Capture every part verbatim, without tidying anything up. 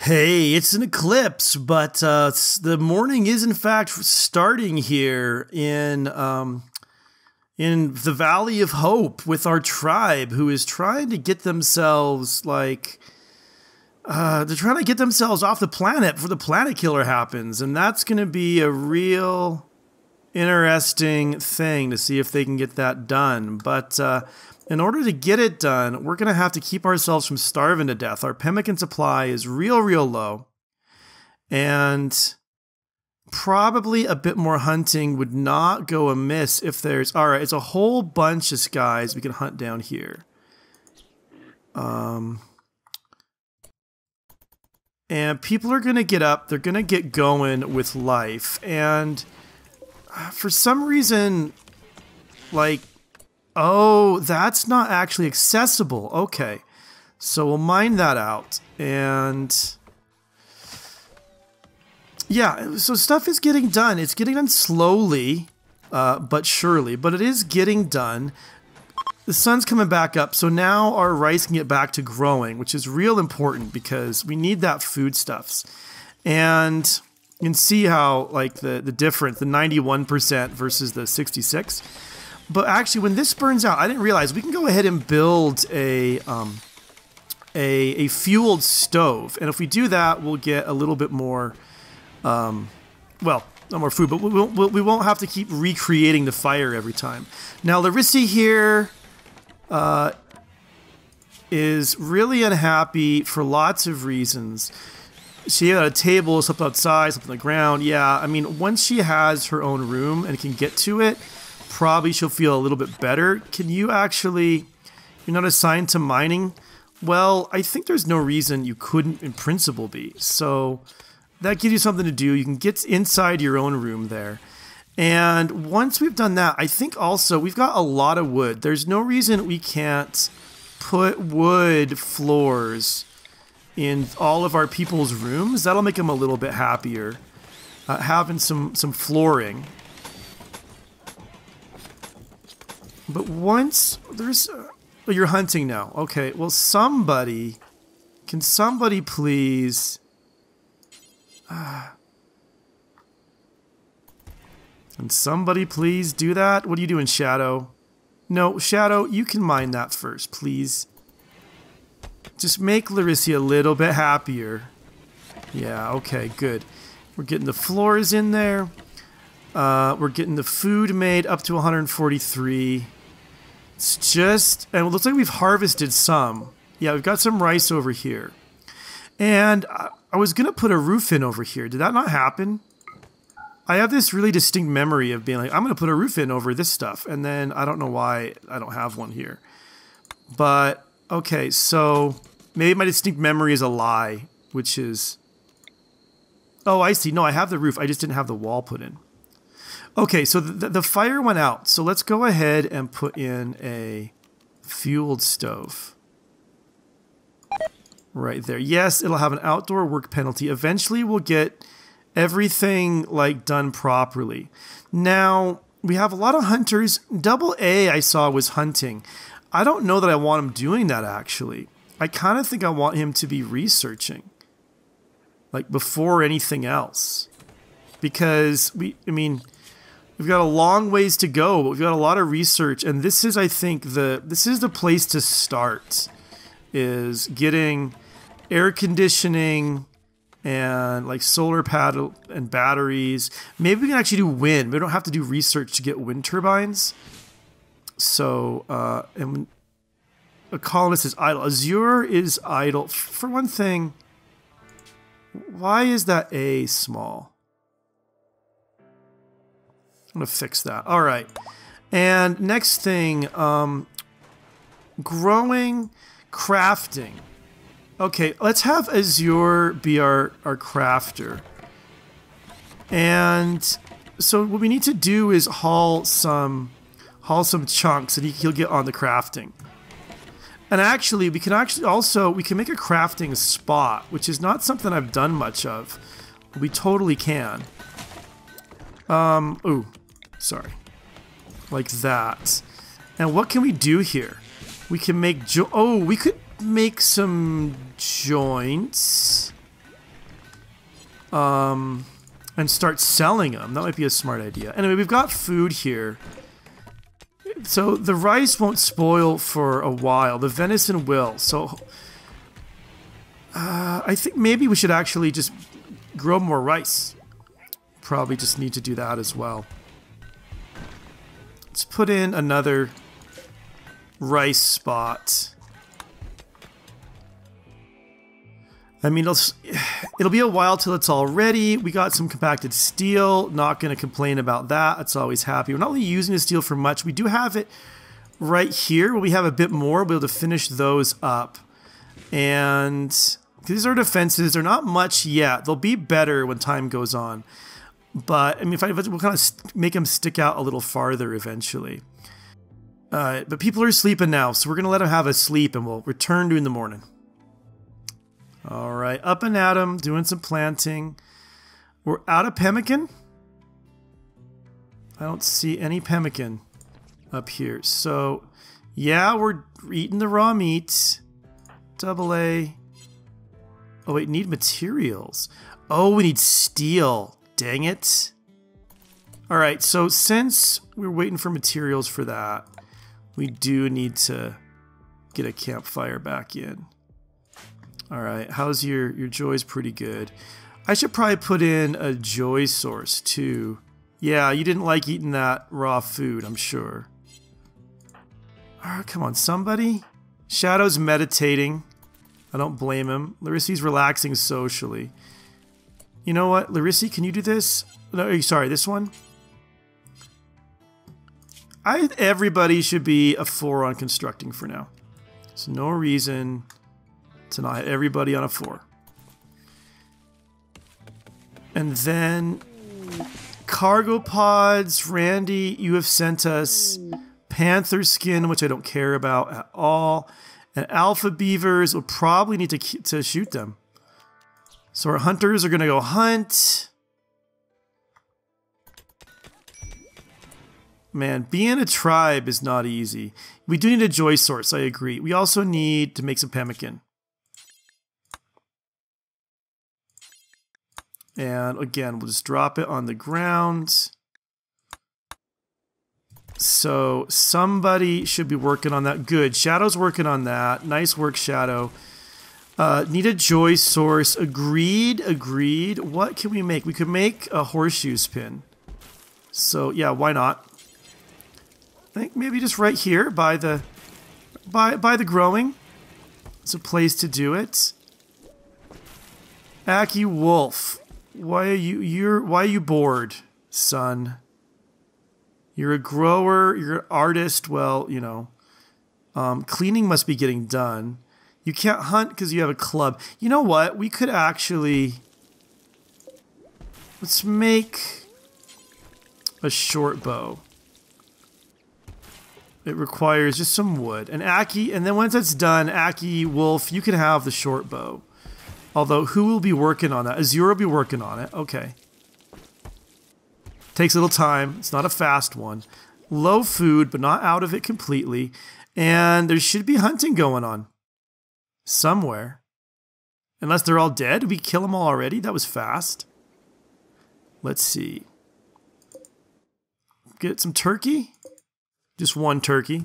Hey, it's an eclipse, but uh, the morning is in fact starting here in um, in the Valley of Hope with our tribe, who is trying to get themselves like uh, they're trying to get themselves off the planet before the planet killer happens, and that's going to be a real interesting thing to see if they can get that done. But uh, in order to get it done, we're going to have to keep ourselves from starving to death. Our pemmican supply is real, real low. And probably a bit more hunting would not go amiss if there's... All right, it's a whole bunch of guys we can hunt down here. Um, and people are going to get up. They're going to get going with life. And for some reason, like... Oh, that's not actually accessible. Okay. So we'll mine that out. And yeah, so stuff is getting done. It's getting done slowly, uh, but surely. But it is getting done. The sun's coming back up. So now our rice can get back to growing, which is real important because we need that foodstuffs. And you can see how like the, the difference, the ninety-one percent versus the sixty-six. But actually, when this burns out, I didn't realize we can go ahead and build a, um, a a fueled stove. And if we do that, we'll get a little bit more, um, well, not more food, but we won't, we won't have to keep recreating the fire every time. Now, Larissa here uh, is really unhappy for lots of reasons. She had a table, slept outside, slept on the ground. Yeah, I mean, once she has her own room and can get to it, probably she'll feel a little bit better. Can you actually... You're not assigned to mining? Well, I think there's no reason you couldn't in principle be. So that gives you something to do. You can get inside your own room there. And once we've done that, I think also we've got a lot of wood. There's no reason we can't put wood floors in all of our people's rooms. That'll make them a little bit happier. Uh, having some, some flooring. But once there's... Uh, oh, you're hunting now. Okay, well, somebody... Can somebody please... Uh, can somebody please do that? What are you doing, Shadow? No, Shadow, you can mine that first, please. Just make Larissa a little bit happier. Yeah, okay, good. We're getting the floors in there. Uh, we're getting the food made up to one hundred forty-three... It's just, and it looks like we've harvested some. Yeah, we've got some rice over here. And I, I was going to put a roof in over here. Did that not happen? I have this really distinct memory of being like, I'm going to put a roof in over this stuff. And then I don't know why I don't have one here. But, okay, so maybe my distinct memory is a lie, which is... Oh, I see. No, I have the roof. I just didn't have the wall put in. Okay, so the, the fire went out. So let's go ahead and put in a fueled stove. Right there. Yes, it'll have an outdoor work penalty. Eventually we'll get everything like done properly. Now, we have a lot of hunters. Double A I saw was hunting. I don't know that I want him doing that actually. I kind of think I want him to be researching. Like before anything else. Because we, I mean... We've got a long ways to go, but we've got a lot of research, and this is, I think, the this is the place to start, is getting air conditioning and like solar panel and batteries. Maybe we can actually do wind. We don't have to do research to get wind turbines. So, uh, and a colonist is idle. Azure is idle. For one thing, why is that A small? I'm going to fix that. All right. And next thing, um, growing, crafting. Okay, let's have Azure be our, our crafter. And so what we need to do is haul some, haul some chunks, and he, he'll get on the crafting. And actually, we can actually also, we can make a crafting spot, which is not something I've done much of. We totally can. Um, ooh. Sorry. Like that. And what can we do here? We can make jo- Oh, we could make some joints. um, and start selling them. That might be a smart idea. Anyway, we've got food here. So the rice won't spoil for a while. The venison will. So uh, I think maybe we should actually just grow more rice. Probably just need to do that as well. Let's put in another rice spot. I mean, it'll, it'll be a while till it's all ready. We got some compacted steel. Not going to complain about that. It's always happy. We're not really using the steel for much. We do have it right here. Where we have a bit more. We'll be able to finish those up. And these are defenses. They're not much yet. They'll be better when time goes on. But I mean, if I, we'll kind of make them stick out a little farther eventually. Uh, but people are sleeping now, so we're going to let them have a sleep, and we'll return to in the morning. All right, up and at 'em, doing some planting. We're out of pemmican. I don't see any pemmican up here. So, yeah, we're eating the raw meat. Double A. Oh, wait, need materials. Oh, we need steel. Dang it. All right, so since we're waiting for materials for that, we do need to get a campfire back in. All right, how's your, your joy's pretty good. I should probably put in a joy source too. Yeah, you didn't like eating that raw food, I'm sure. Oh, come on, somebody. Shadow's meditating. I don't blame him. Larissa's relaxing socially. You know what, Larissa, can you do this? No, sorry, this one. I, everybody should be a four on constructing for now. There's no reason to not have everybody on a four. And then cargo pods, Randy, you have sent us panther skin, which I don't care about at all. And alpha beavers, we'll probably need to, to shoot them. So our hunters are gonna go hunt. Man, being a tribe is not easy. We do need a joy source, I agree. We also need to make some pemmican. And again, we'll just drop it on the ground. So somebody should be working on that. Good, Shadow's working on that. Nice work, Shadow. Uh, need a joy source. Agreed, agreed. What can we make? We could make a horseshoe spin. So yeah, why not? I think maybe just right here by the by by the growing. It's a place to do it. Aki Wolf, why are you you're why are you bored, son? You're a grower, you're an artist. Well, you know, um, cleaning must be getting done. You can't hunt because you have a club. You know what? We could actually let's make a short bow. It requires just some wood. And Aki, and then once that's done, Aki, Wolf, you can have the short bow. Although, who will be working on that? Azure will be working on it. Okay. Takes a little time. It's not a fast one. Low food, but not out of it completely. And there should be hunting going on. Somewhere. Unless they're all dead. Did we kill them all already? That was fast. Let's see. Get some turkey. Just one turkey.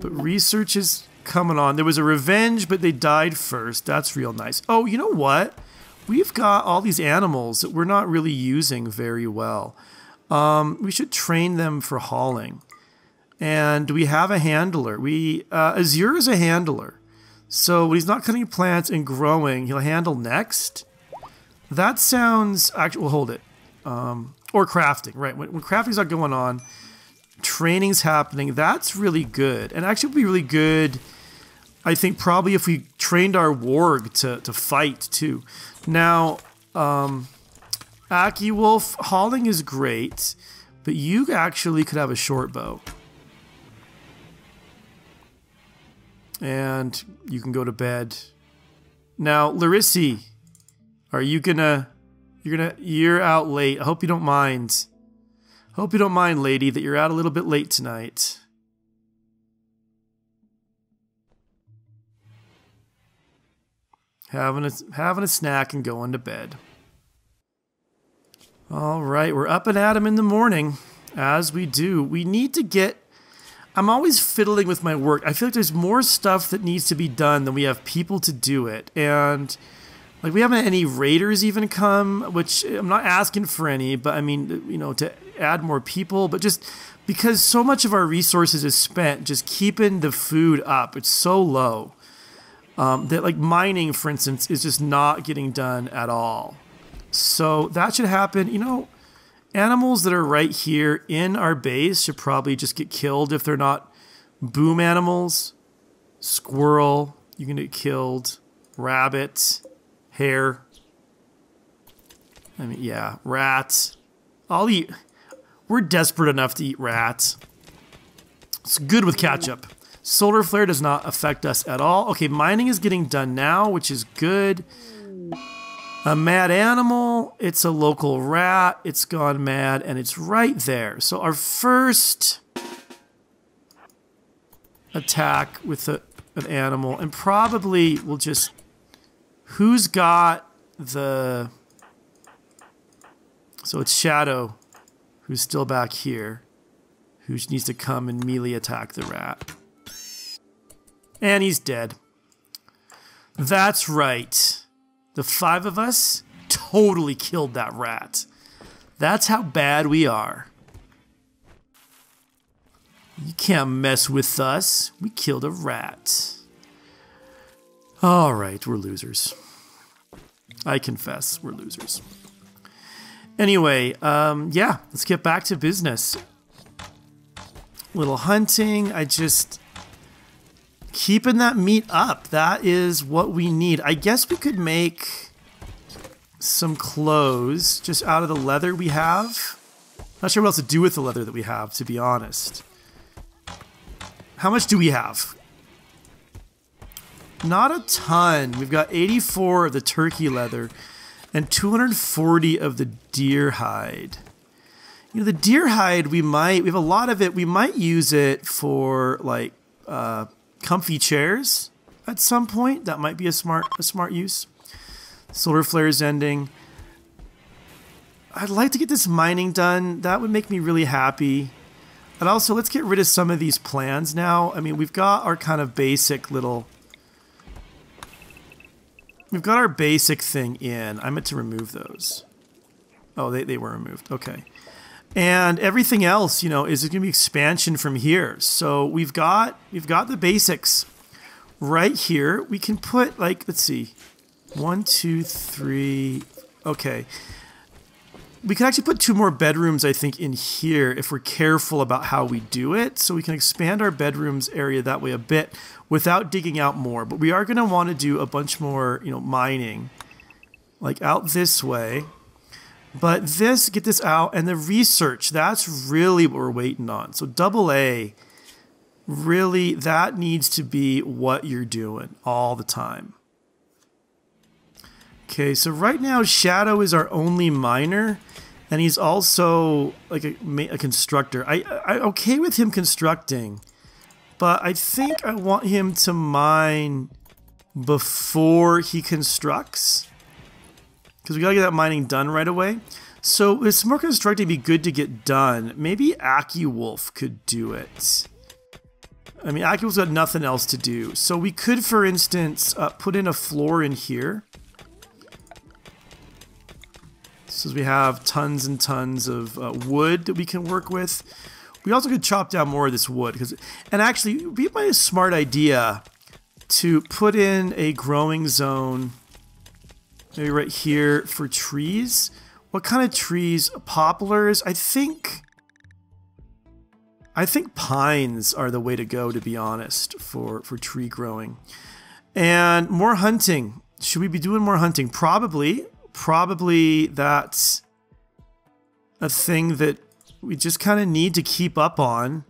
But research is coming on. There was a revenge, but they died first. That's real nice. Oh, you know what? We've got all these animals that we're not really using very well. Um, we should train them for hauling. And do we have a handler? We uh, Azure is a handler. So when he's not cutting plants and growing, he'll handle next. That sounds... Actually, we'll hold it. Um, or crafting, right? When, when crafting's not going on, training's happening. That's really good. And actually, it would be really good, I think, probably if we trained our warg to, to fight, too. Now, um, Aki Wolf, hauling is great, but you actually could have a short bow. And you can go to bed. Now, Larissa, are you gonna... You're gonna, you're out late. I hope you don't mind. Hope you don't mind, lady, that you're out a little bit late tonight. having a, having a snack and going to bed. All right, we're up and at 'em in the morning, as we do. We need to get... I'm always fiddling with my work. I feel like there's more stuff that needs to be done than we have people to do it. And, like, we haven't had any raiders even come, which I'm not asking for any, but, I mean, you know, to add more people. But just because so much of our resources is spent just keeping the food up. It's so low um, that, like, mining, for instance, is just not getting done at all. So that should happen. You know, animals that are right here in our base should probably just get killed if they're not boom animals. Squirrel, you can get killed. Rabbit, hare. I mean, yeah, rats. I'll eat. We're desperate enough to eat rats. It's good with ketchup. Solar flare does not affect us at all. Okay, mining is getting done now, which is good. A mad animal, it's a local rat, it's gone mad, and it's right there. So our first attack with a, an animal, and probably we'll just... Who's got the... So it's Shadow, who's still back here, who needs to come and melee attack the rat. And he's dead. That's right. The five of us totally killed that rat. That's how bad we are. You can't mess with us. We killed a rat. All right, we're losers. I confess, we're losers. Anyway, um, yeah, let's get back to business. Little hunting, I just... Keeping that meat up, that is what we need. I guess we could make some clothes just out of the leather we have. Not sure what else to do with the leather that we have, to be honest. How much do we have? Not a ton. We've got eighty-four of the turkey leather and two hundred forty of the deer hide. You know, the deer hide, we might, we have a lot of it. We might use it for, like, uh, comfy chairs at some point. That might be a smart a smart use. Solar flare is ending. I'd like to get this mining done. That would make me really happy. And also, let's get rid of some of these plans now. I mean, we've got our kind of basic little... We've got our basic thing in. I meant to remove those. Oh, they, they were removed. Okay. And everything else, you know, is going to be expansion from here. So we've got we've got the basics right here. We can put, like, let's see, one, two, three. Okay, we can actually put two more bedrooms, I think, in here if we're careful about how we do it. So we can expand our bedrooms area that way a bit without digging out more. But we are going to want to do a bunch more, you know, mining, like out this way. But this, get this out, and the research, that's really what we're waiting on. So double A, really, that needs to be what you're doing all the time. Okay, so right now, Shadow is our only miner, and he's also like a, a constructor. I, I okay with him constructing, but I think I want him to mine before he constructs. Because we gotta get that mining done right away. So it's more constructing be good to get done. Maybe Aki Wolf could do it. I mean, Aki Wolf's got nothing else to do. So we could, for instance, uh, put in a floor in here. So we have tons and tons of uh, wood that we can work with. We also could chop down more of this wood. Because, and actually, it would be a smart idea to put in a growing zone... Maybe right here for trees. What kind of trees? Poplars? I think... I think pines are the way to go, to be honest, for, for tree growing. And more hunting. Should we be doing more hunting? Probably. Probably that's a thing that we just kind of need to keep up on.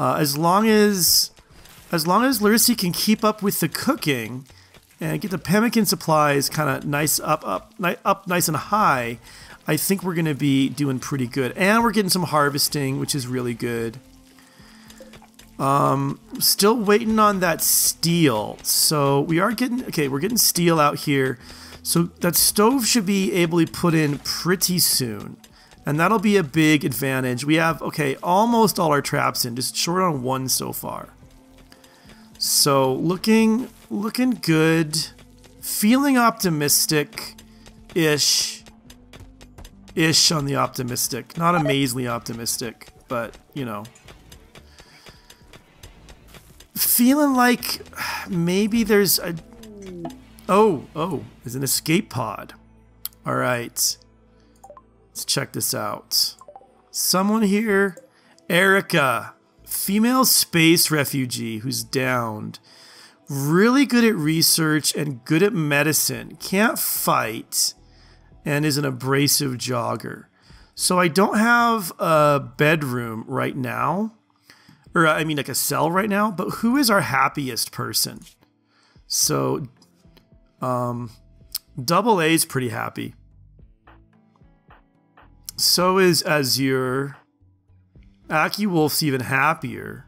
Uh, as long as... As long as Larissa can keep up with the cooking... and get the pemmican supplies kind of nice up, up, ni up, nice and high, I think we're going to be doing pretty good. And we're getting some harvesting, which is really good. Um, still waiting on that steel. So we are getting, okay, we're getting steel out here. So that stove should be able to put in pretty soon. And that'll be a big advantage. We have, okay, almost all our traps in, just short on one so far. So looking, looking good. Feeling optimistic-ish. Ish on the optimistic. Not amazingly optimistic, but, you know. Feeling like maybe there's a... Oh, oh, there's an escape pod. All right. Let's check this out. Someone here, Erica, female space refugee who's downed. Really good at research and good at medicine. Can't fight and is an abrasive jogger. So I don't have a bedroom right now. Or I mean like a cell right now, but who is our happiest person? So um, Double A is pretty happy. So is Azure. Aki Wolf's even happier.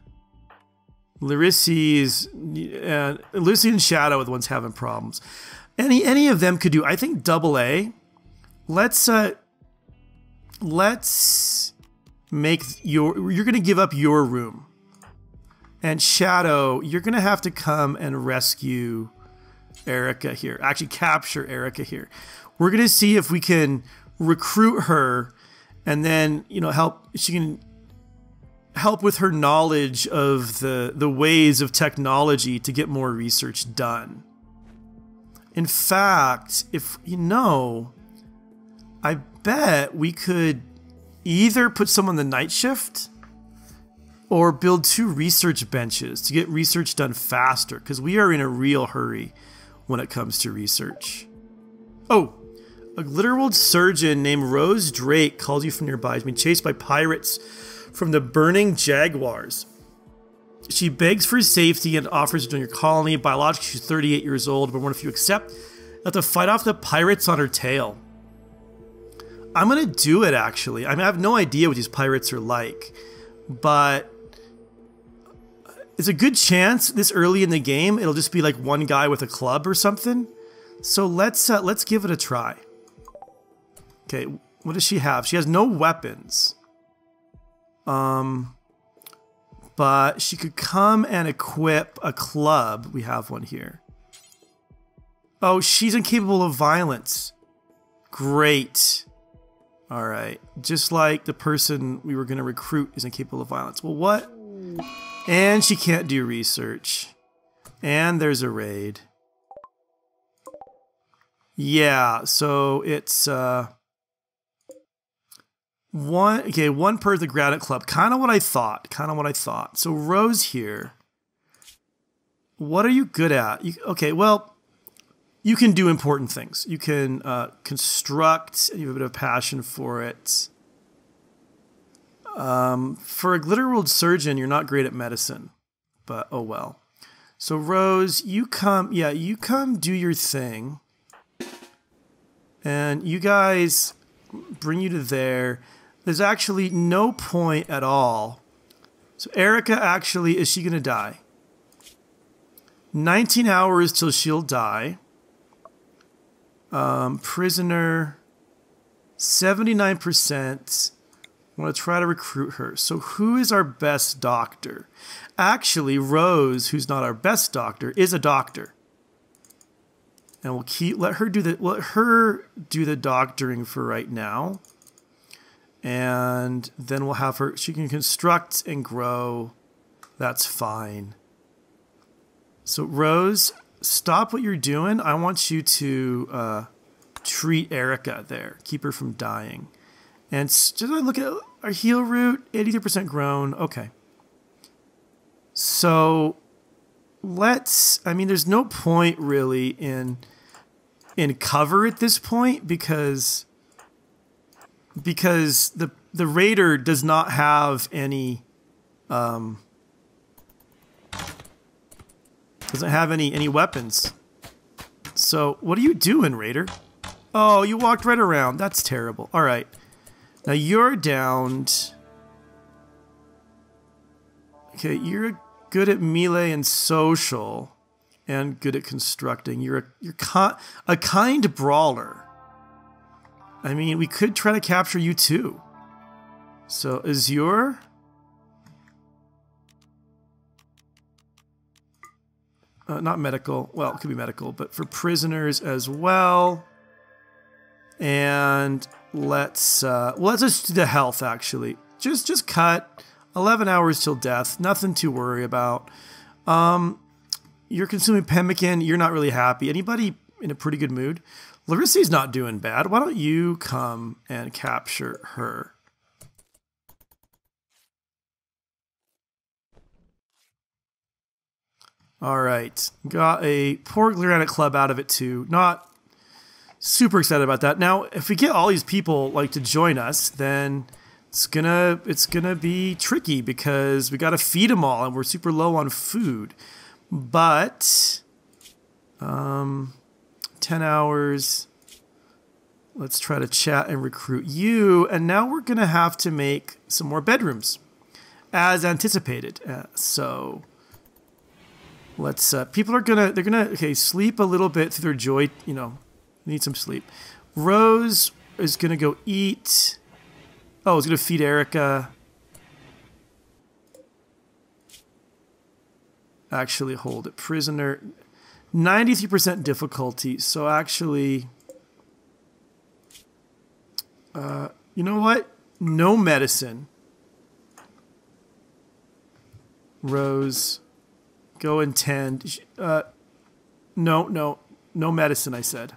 Larissa is, uh, Larissa and Shadow are the ones having problems. Any any of them could do. I think Double A. Let's uh, let's make your. You're gonna give up your room. And Shadow, you're gonna have to come and rescue Erica here. Actually, capture Erica here. We're gonna see if we can recruit her, and then you know help. She can help with her knowledge of the the ways of technology to get more research done. In fact, if you know, I bet we could either put someone on the night shift or build two research benches to get research done faster, because we are in a real hurry when it comes to research. Oh, a glitter-world surgeon named Rose Drake calls you from nearby. She's been chased by pirates from the Burning Jaguars. She begs for safety and offers to join your colony. Biologically, she's thirty-eight years old, but one if you accept, you'll have to fight off the pirates on her tail. I'm gonna do it, actually. I mean, I have no idea what these pirates are like, but it's a good chance this early in the game it'll just be like one guy with a club or something. So let's uh, let's give it a try. Okay, what does she have? She has no weapons. Um, but she could come and equip a club. We have one here. Oh, she's incapable of violence. Great. All right. Just like the person we were going to recruit is incapable of violence. Well, what? And she can't do research. And there's a raid. Yeah, so it's... uh. One, okay, one per the Granite Club. Kind of what I thought. Kind of what I thought. So Rose here. What are you good at? You, okay, well, you can do important things. You can uh, construct. You have a bit of passion for it. Um, for a glitter-world surgeon, you're not great at medicine, but oh well. So Rose, you come. Yeah, you come do your thing, and you guys bring you to there. There's actually no point at all. So Erica, actually, is she going to die? nineteen hours till she'll die. Um, prisoner, seventy-nine percent. I want to try to recruit her. So who is our best doctor? Actually, Rose, who's not our best doctor, is a doctor. And we'll keep, let her do the, let her do the doctoring for right now. And then we'll have her, she can construct and grow. That's fine. So Rose, stop what you're doing. I want you to uh, treat Erica there. Keep her from dying. And just look at our heal root, eighty-three percent grown. Okay. So let's, I mean, there's no point really in, in cover at this point because... Because the the raider does not have any, um, doesn't have any any weapons. So what are you doing, raider? Oh, you walked right around. That's terrible. All right, now you're downed. Okay, you're good at melee and social, and good at constructing. You're a you're con a kind brawler. I mean, we could try to capture you too. So Azure. Uh, not medical. Well, it could be medical, but for prisoners as well. And let's uh, well, let's just do the health actually. Just just cut eleven hours till death. Nothing to worry about. Um, you're consuming pemmican. You're not really happy. Anybody in a pretty good mood? Larissa's not doing bad. Why don't you come and capture her? All right, got a poor Gloranic Club out of it too. Not super excited about that. Now, if we get all these people like to join us, then it's gonna it's gonna be tricky because we got to feed them all, and we're super low on food. But, um, ten hours. Let's try to chat and recruit you. And now we're gonna have to make some more bedrooms, as anticipated. Uh, so. Let's, uh, people are gonna, they're gonna, okay, sleep a little bit through their joy, you know, need some sleep. Rose is gonna go eat. Oh, it's gonna feed Erica. Actually, hold it. Prisoner. ninety-three percent difficulty. So actually, uh, you know what? No medicine. Rose. Go and tend. Uh, no, no, no medicine, I said.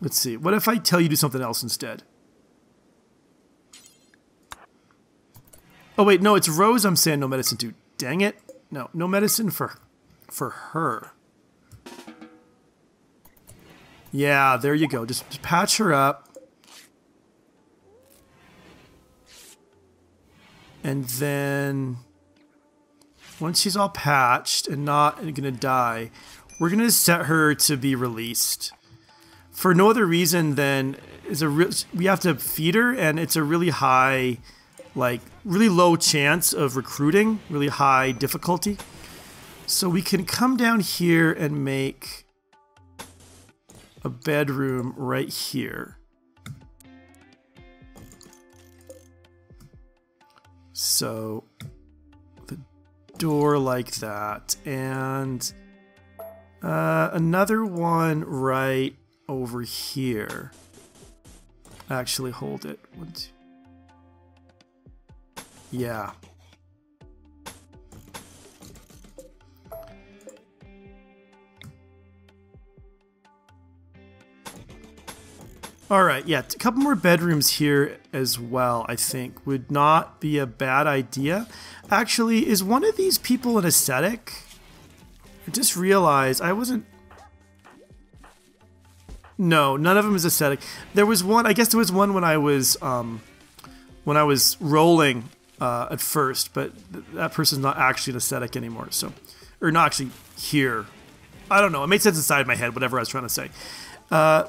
Let's see. What if I tell you to do something else instead? Oh, wait, no, it's Rose I'm saying no medicine to. Dang it. No, no medicine for, for her. Yeah, there you go. Just, just patch her up. And then, once she's all patched and not going to die, we're going to set her to be released. For no other reason than is a re we have to feed her, and it's a really high, like, really low chance of recruiting, really high difficulty. So we can come down here and make a bedroom right here. So, the door like that, and uh, another one right over here. Actually, hold it. One, two. Yeah. All right, yeah, a couple more bedrooms here as well, I think, would not be a bad idea. Actually, is one of these people an ascetic? I just realized I wasn't... No, none of them is ascetic. There was one, I guess there was one when I was, um, when I was rolling uh, at first, but th that person's not actually an ascetic anymore, so... Or not actually here. I don't know, it made sense inside my head, whatever I was trying to say. Uh...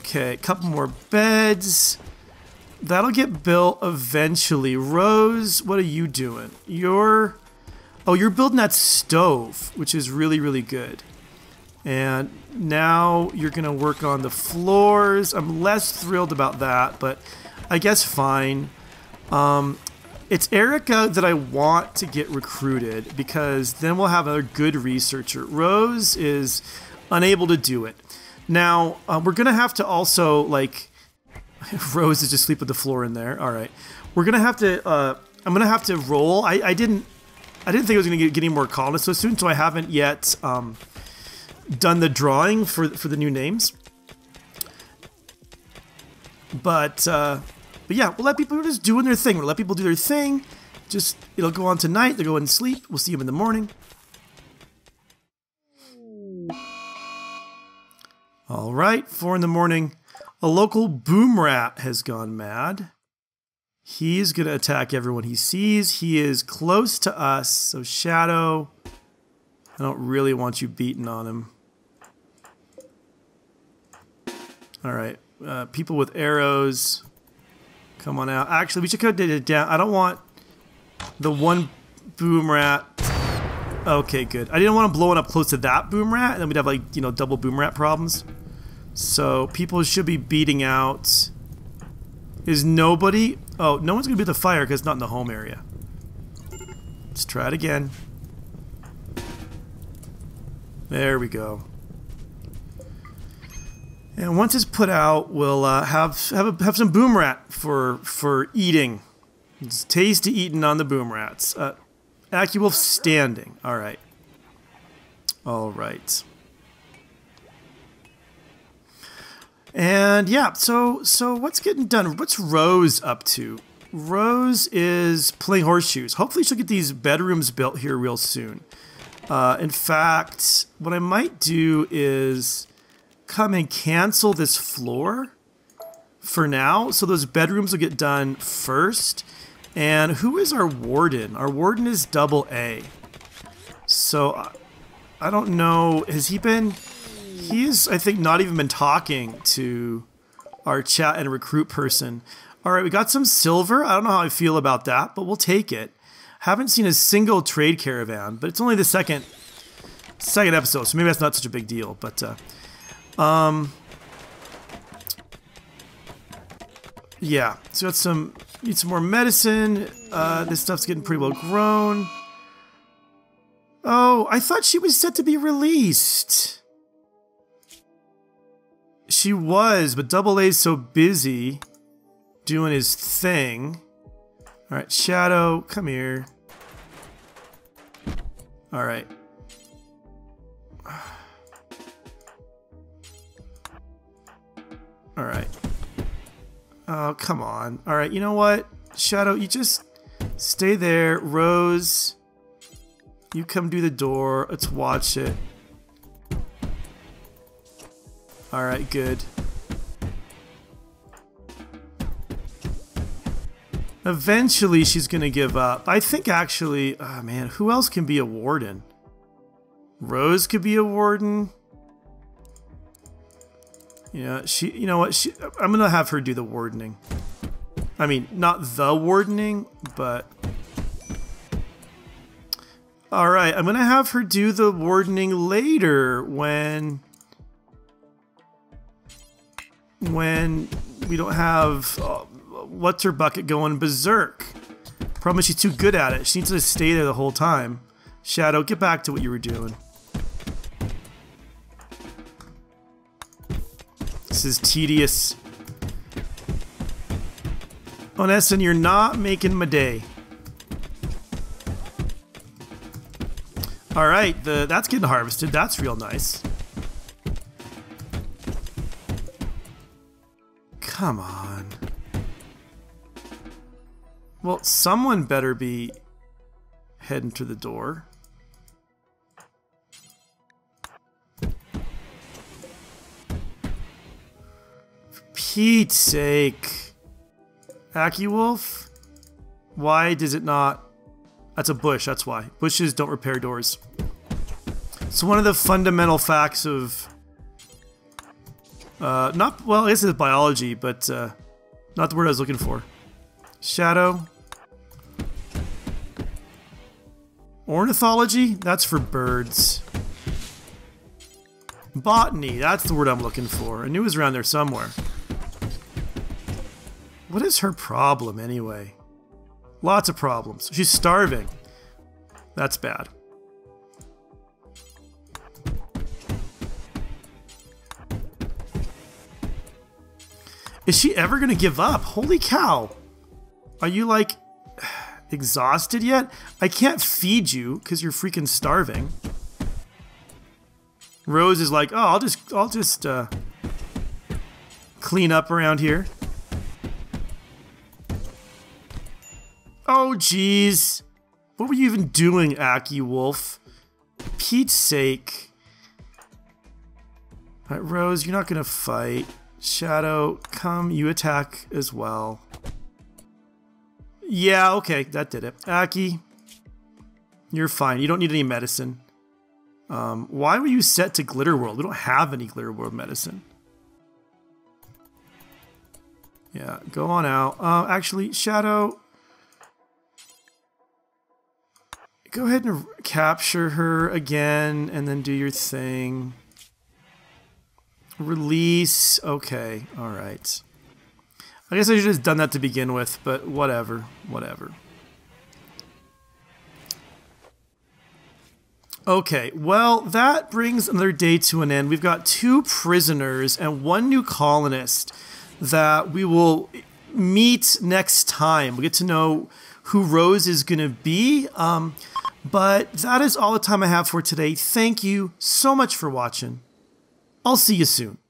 Okay, a couple more beds. That'll get built eventually. Rose, what are you doing? You're... Oh, you're building that stove, which is really, really good. And now you're going to work on the floors. I'm less thrilled about that, but I guess fine. Um, it's Erica that I want to get recruited because then we'll have another good researcher. Rose is unable to do it. Now, uh, we're going to have to also, like, Rose is just sleep with the floor in there. All right. We're going to have to, uh, I'm going to have to roll. I, I didn't, I didn't think I was going to get any more colonists so soon, so I haven't yet um, done the drawing for, for the new names. But, uh, but yeah, we'll let people, we're just doing their thing. We'll let people do their thing. Just, it'll go on tonight. They'll go and sleep. We'll see them in the morning. All right, four in the morning. A local boom rat has gone mad. He's going to attack everyone he sees. He is close to us, so Shadow, I don't really want you beating on him. All right, uh, people with arrows. Come on out. Actually, we should go it down. I don't want the one boom rat. Okay, good. I didn't want to blow it up close to that boom rat, and then we'd have like, you know, double boom rat problems. So people should be beating out. Is nobody? Oh, no one's gonna be at the fire because it's not in the home area. Let's try it again. There we go. And once it's put out, we'll uh, have have a, have some boom rat for for eating. It's tasty eating on the boom rats. Uh, Aki Wolf standing. All right. All right. And yeah, so so what's getting done? What's Rose up to? Rose is playing horseshoes. Hopefully she'll get these bedrooms built here real soon. Uh, in fact, what I might do is come and cancel this floor for now. So those bedrooms will get done first. And who is our warden? Our warden is Double A. So I, I don't know. Has he been... He's, I think, not even been talking to our chat and recruit person. All right, we got some silver. I don't know how I feel about that, but we'll take it. Haven't seen a single trade caravan, but it's only the second second episode, so maybe that's not such a big deal. But uh, um, yeah, so got some need some more medicine. Uh, this stuff's getting pretty well grown. Oh, I thought she was set to be released. She was, but Double A's so busy doing his thing. All right, Shadow, come here. All right. All right. Oh, come on. All right, you know what? Shadow, you just stay there. Rose, you come do the door. Let's watch it. All right, good. Eventually, she's going to give up. I think actually, oh man, who else can be a warden? Rose could be a warden. You know, she, you know what? She, I'm going to have her do the wardening. I mean, not the wardening, but... All right, I'm going to have her do the wardening later when... when we don't have uh, what's her bucket going berserk. Problem is she's too good at it. She needs to stay there the whole time. Shadow, get back to what you were doing. This is tedious. Onessen, you're not making my day. All right, the that's getting harvested. That's real nice. Come on. Well, someone better be heading to the door. For Pete's sake. Aki Wolf? Why does it not? That's a bush, that's why. Bushes don't repair doors. It's one of the fundamental facts of... Uh, not, well, I guess it's biology, but uh, not the word I was looking for. Shadow. Ornithology? That's for birds. Botany, that's the word I'm looking for. I knew it was around there somewhere. What is her problem, anyway? Lots of problems. She's starving. That's bad. Is she ever going to give up? Holy cow. Are you, like, exhausted yet? I can't feed you because you're freaking starving. Rose is like, oh, I'll just, I'll just uh, clean up around here. Oh, jeez. What were you even doing, Aki Wolf? Pete's sake. All right, Rose, you're not going to fight. Shadow, come, you attack as well. Yeah, okay, that did it. Aki, you're fine. You don't need any medicine. Um, why were you set to Glitter World? We don't have any Glitter World medicine. Yeah, go on out. Uh, actually, Shadow, go ahead and capture her again and then do your thing. Release. Okay, all right. I guess I should have just done that to begin with, but whatever, whatever. Okay, well, that brings another day to an end. We've got two prisoners and one new colonist that we will meet next time. We get to know who Rose is going to be. Um, but that is all the time I have for today. Thank you so much for watching. I'll see you soon.